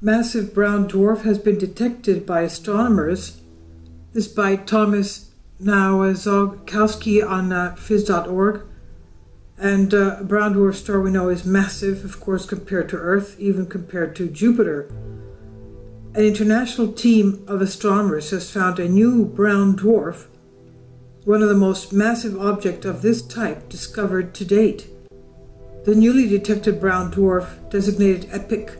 massive brown dwarf has been detected by astronomers. This by Thomas Nowakowski on phys.org. And a brown dwarf star we know is massive, of course, compared to Earth, even compared to Jupiter. An international team of astronomers has found a new brown dwarf, one of the most massive objects of this type discovered to date. The newly detected brown dwarf, designated EPIC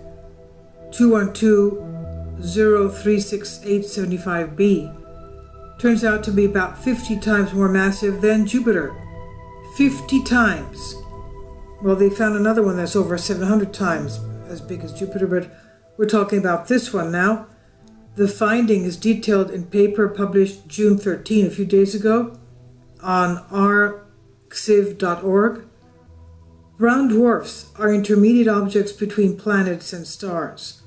212036875b, turns out to be about 50 times more massive than Jupiter. 50 times! Well, they found another one that's over 700 times as big as Jupiter, but we're talking about this one now. The finding is detailed in paper published June 13, a few days ago, on arxiv.org. Brown dwarfs are intermediate objects between planets and stars.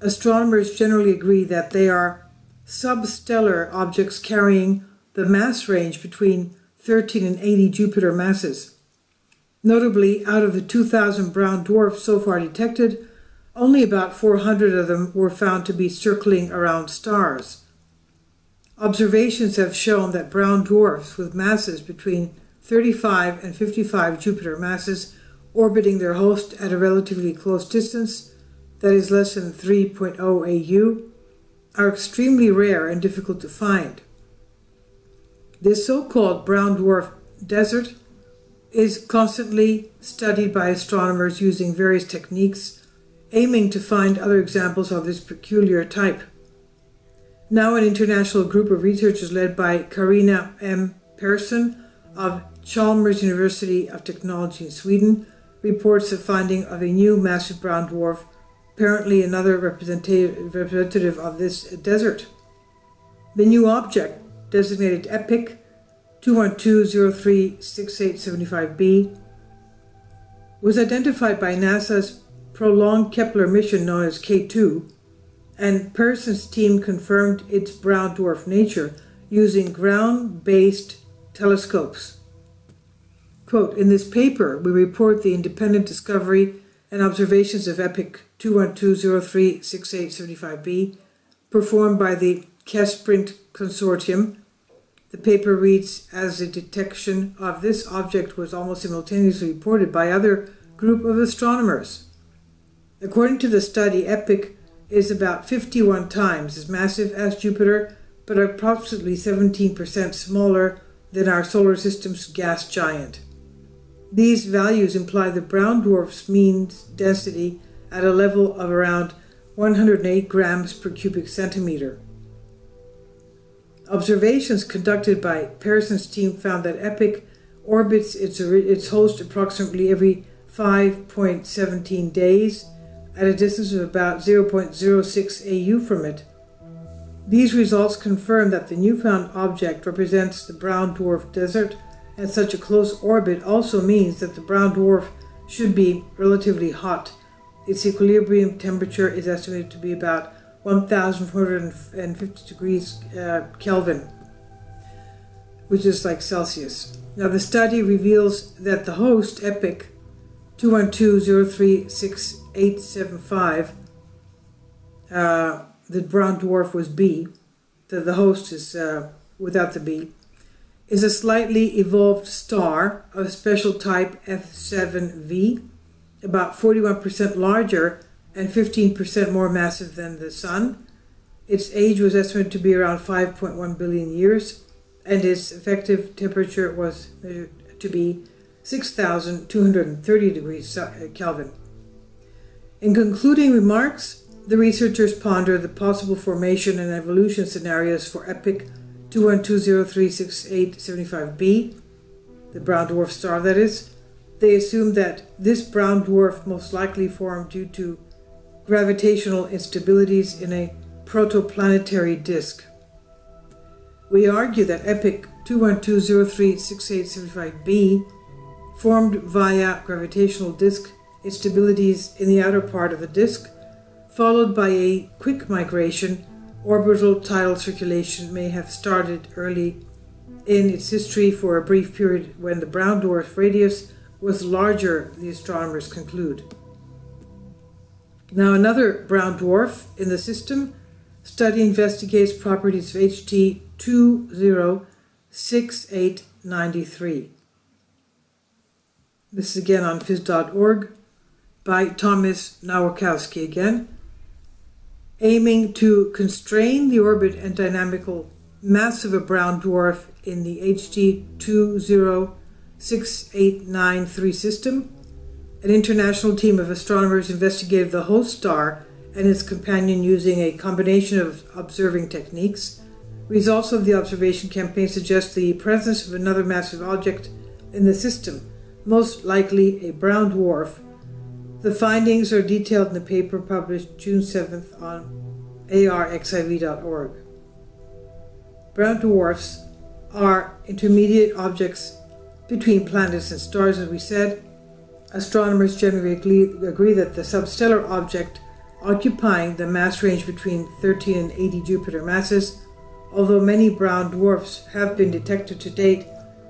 Astronomers generally agree that they are substellar objects carrying the mass range between 13 and 80 Jupiter masses. Notably, out of the 2,000 brown dwarfs so far detected, only about 400 of them were found to be circling around stars. Observations have shown that brown dwarfs with masses between 35 and 55 Jupiter masses orbiting their host at a relatively close distance, that is less than 3.0 AU, are extremely rare and difficult to find. This so-called brown dwarf desert is constantly studied by astronomers using various techniques, aiming to find other examples of this peculiar type. Now an international group of researchers led by Karina M. Pearson of Chalmers University of Technology in Sweden reports the finding of a new massive brown dwarf, apparently another representative of this desert. The new object, designated EPIC 212036875b, was identified by NASA's prolonged Kepler mission known as K2, and Pearson's team confirmed its brown dwarf nature using ground-based telescopes. Quote, "In this paper, we report the independent discovery and observations of EPIC 212036875b performed by the Kesprint Consortium." The paper reads, "As the detection of this object was almost simultaneously reported by other group of astronomers. According to the study, EPIC is about 51 times as massive as Jupiter, but approximately 17% smaller than our solar system's gas giant. These values imply the brown dwarf's mean density at a level of around 108 grams per cubic centimeter." Observations conducted by Pearson's team found that EPIC orbits its host approximately every 5.17 days at a distance of about 0.06 AU from it. These results confirm that the newfound object represents the brown dwarf desert, and such a close orbit also means that the brown dwarf should be relatively hot. Its equilibrium temperature is estimated to be about 1,450 degrees Kelvin, which is like Celsius. Now the study reveals that the host, EPIC 212036875, the brown dwarf was B, the host is without the B, is a slightly evolved star of special type F7V, about 41% larger and 15% more massive than the Sun. Its age was estimated to be around 5.1 billion years, and its effective temperature was measured to be 6,230 degrees Kelvin. In concluding remarks, the researchers ponder the possible formation and evolution scenarios for EPIC 212036875b, the brown dwarf star that is. They assume that this brown dwarf most likely formed due to gravitational instabilities in a protoplanetary disk. We argue that EPIC 212036875b formed via gravitational disk instabilities in the outer part of the disk, followed by a quick migration. Orbital tidal circulation may have started early in its history for a brief period when the brown dwarf radius was larger, the astronomers conclude. Now another brown dwarf in the system. Study investigates properties of HD 206893. This is again on phys.org by Thomas Nowakowski again. Aiming to constrain the orbit and dynamical mass of a brown dwarf in the HD 206893 system, an international team of astronomers investigated the host star and its companion using a combination of observing techniques. Results of the observation campaign suggest the presence of another massive object in the system, most likely a brown dwarf. The findings are detailed in the paper published June 7th on arxiv.org. Brown dwarfs are intermediate objects between planets and stars, as we said. Astronomers generally agree that the substellar object occupying the mass range between 13 and 80 Jupiter masses, although many brown dwarfs have been detected to date,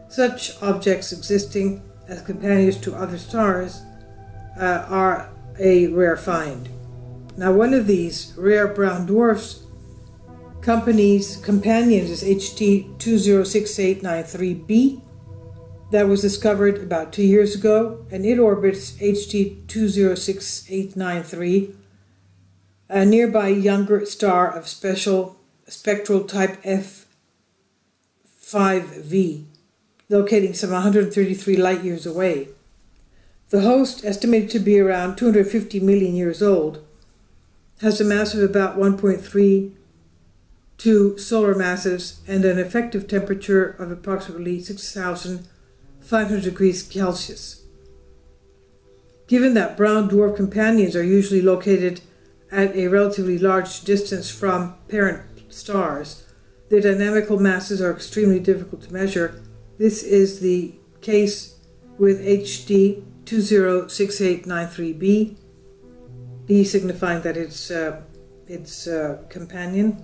such objects existing as companions to other stars are a rare find. Now, one of these rare brown dwarfs companions is HD 206893b that was discovered about 2 years ago, and it orbits HD 206893, a nearby younger star of special spectral type F5V, locating some 133 light-years away. The host, estimated to be around 250 million years old, has a mass of about 1.32 solar masses and an effective temperature of approximately 6,500 degrees Celsius. Given that brown dwarf companions are usually located at a relatively large distance from parent stars, their dynamical masses are extremely difficult to measure. This is the case with HD 206893b, b signifying that it's its companion.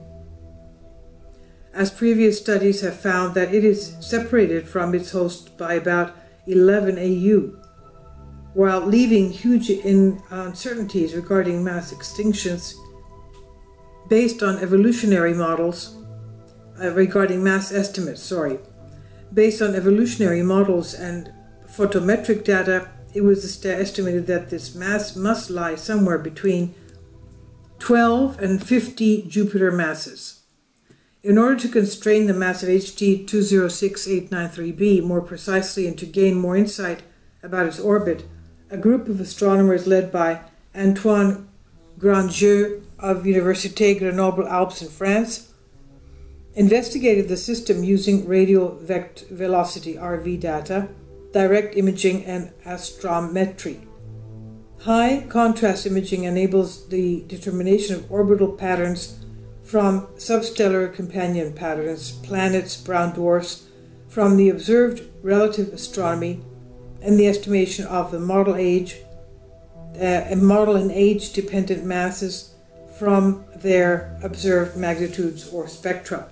As previous studies have found that it is separated from its host by about 11 AU, while leaving huge uncertainties regarding mass extinctions. Based on evolutionary models regarding mass estimates, based on evolutionary models and photometric data, it was estimated that this mass must lie somewhere between 12 and 50 Jupiter masses. In order to constrain the mass of HD 206893b more precisely and to gain more insight about its orbit, a group of astronomers led by Antoine Grandjeau of Université Grenoble Alps in France investigated the system using radial velocity RV data, direct imaging, and astrometry. High contrast imaging enables the determination of orbital patterns from substellar companion patterns, planets, brown dwarfs, from the observed relative astronomy, and the estimation of the model and age dependent masses from their observed magnitudes or spectra.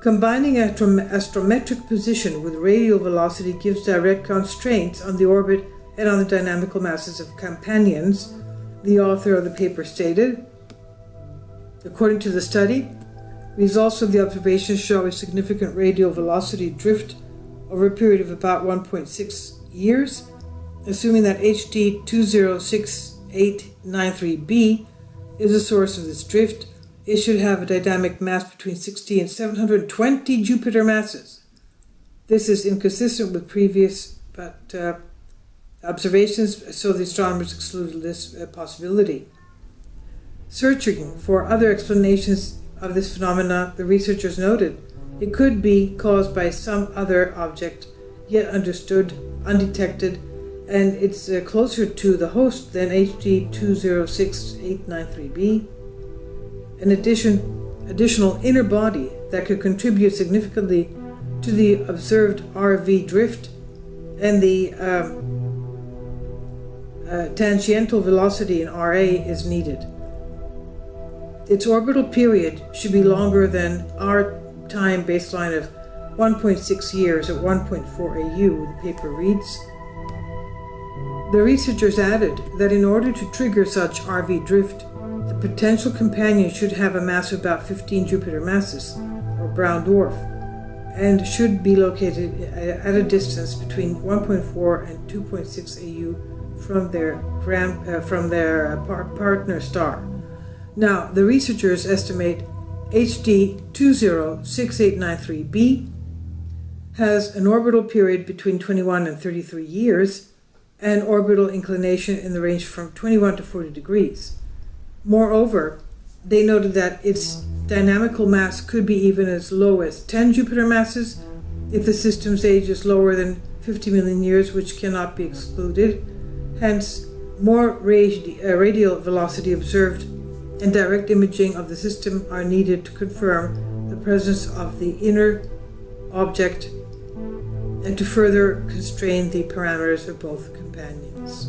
Combining astrometric position with radial velocity gives direct constraints on the orbit and on the dynamical masses of companions, the author of the paper stated. According to the study, results of the observation show a significant radial velocity drift over a period of about 1.6 years, assuming that HD 206893b is the source of this drift. It should have a dynamic mass between 60 and 720 Jupiter masses. This is inconsistent with previous observations, so the astronomers excluded this possibility. Searching for other explanations of this phenomena, the researchers noted, it could be caused by some other object, yet undetected, and it's closer to the host than HD 206893b. An additional inner body that could contribute significantly to the observed RV drift and the tangential velocity in RA is needed. Its orbital period should be longer than our time baseline of 1.6 years at 1.4 AU, the paper reads. The researchers added that in order to trigger such RV drift, the potential companion should have a mass of about 15 Jupiter masses, or brown dwarf, and should be located at a distance between 1.4 and 2.6 AU from their partner star. Now, the researchers estimate HD 206893b has an orbital period between 21 and 33 years, and orbital inclination in the range from 21 to 40 degrees. Moreover, they noted that its dynamical mass could be even as low as 10 Jupiter masses if the system's age is lower than 50 million years, which cannot be excluded. Hence, more radial velocity observed and direct imaging of the system are needed to confirm the presence of the inner object and to further constrain the parameters of both companions.